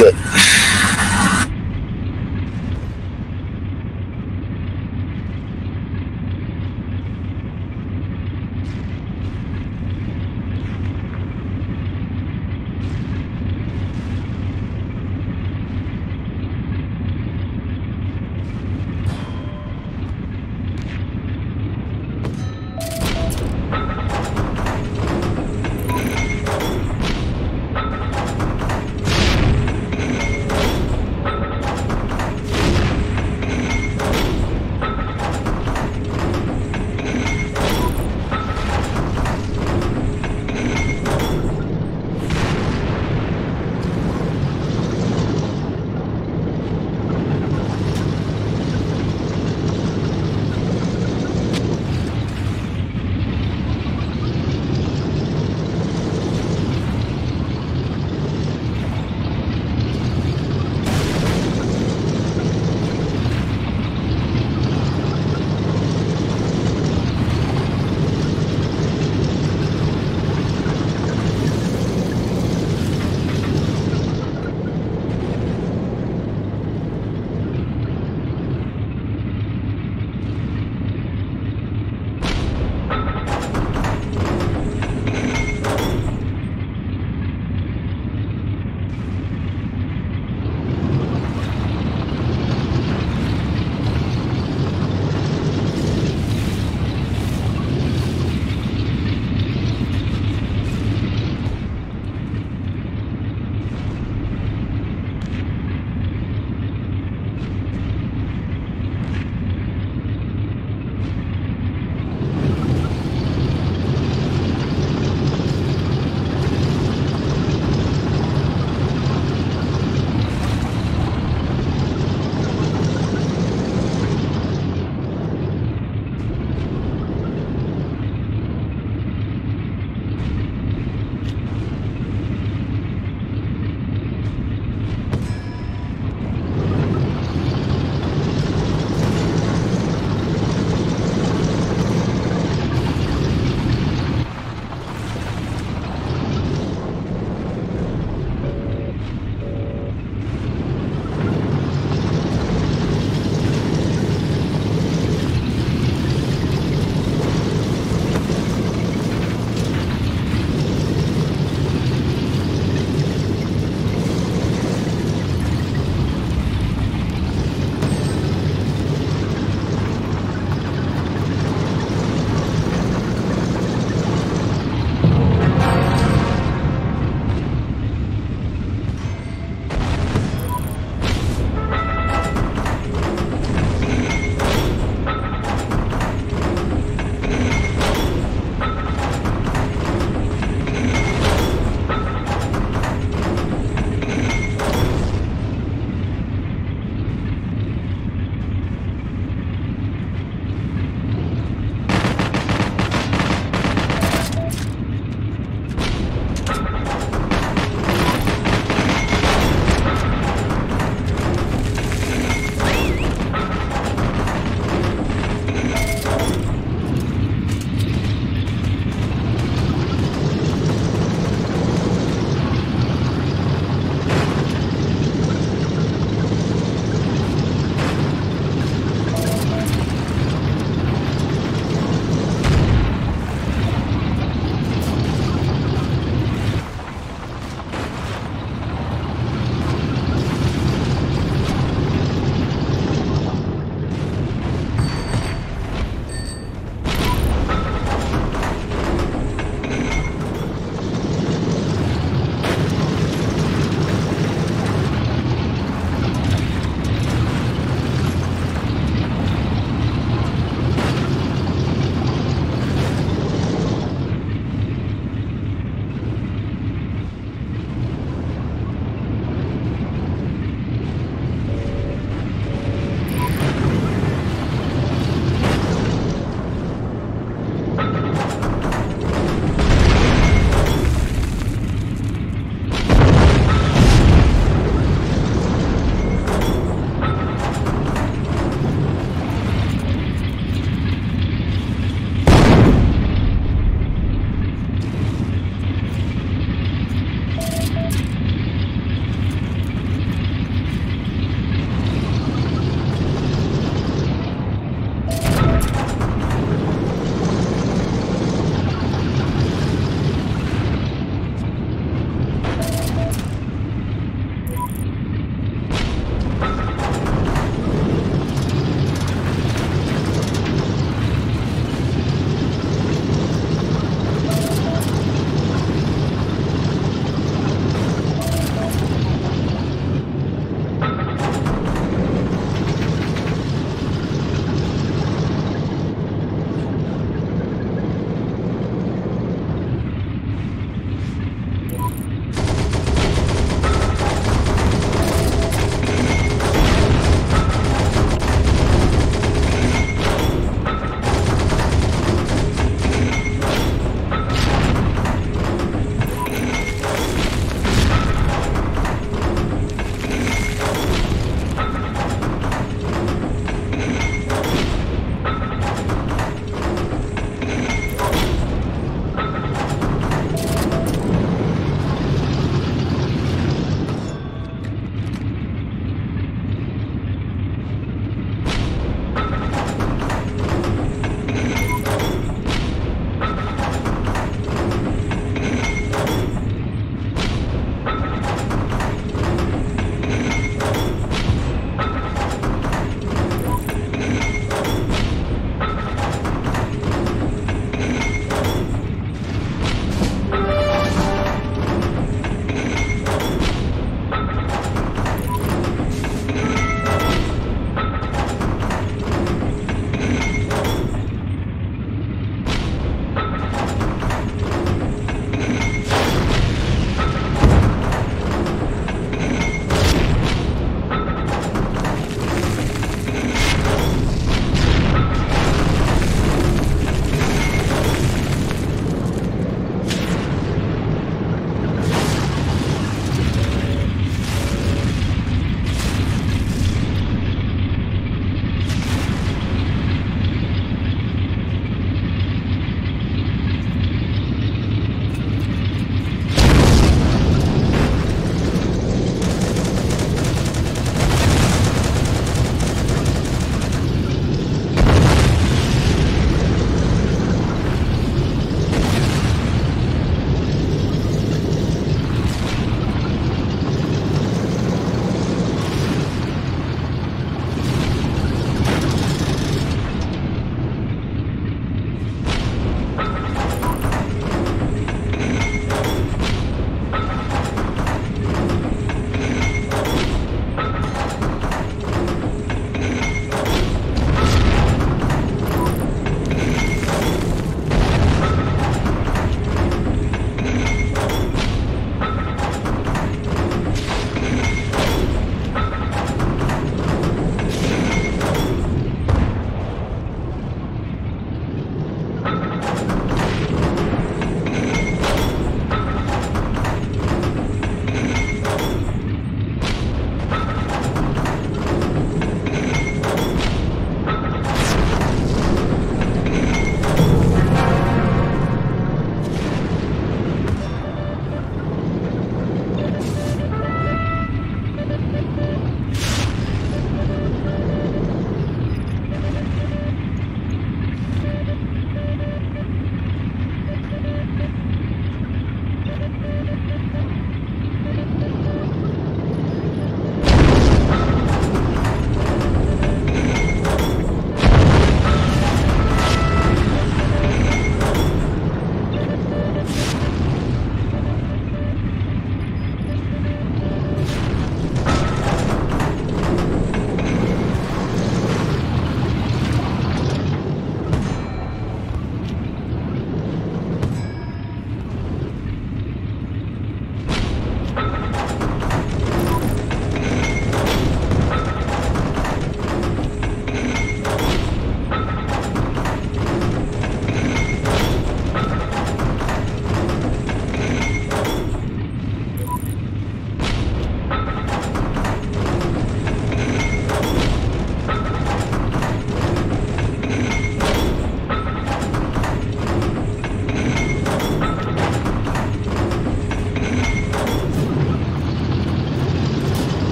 Look.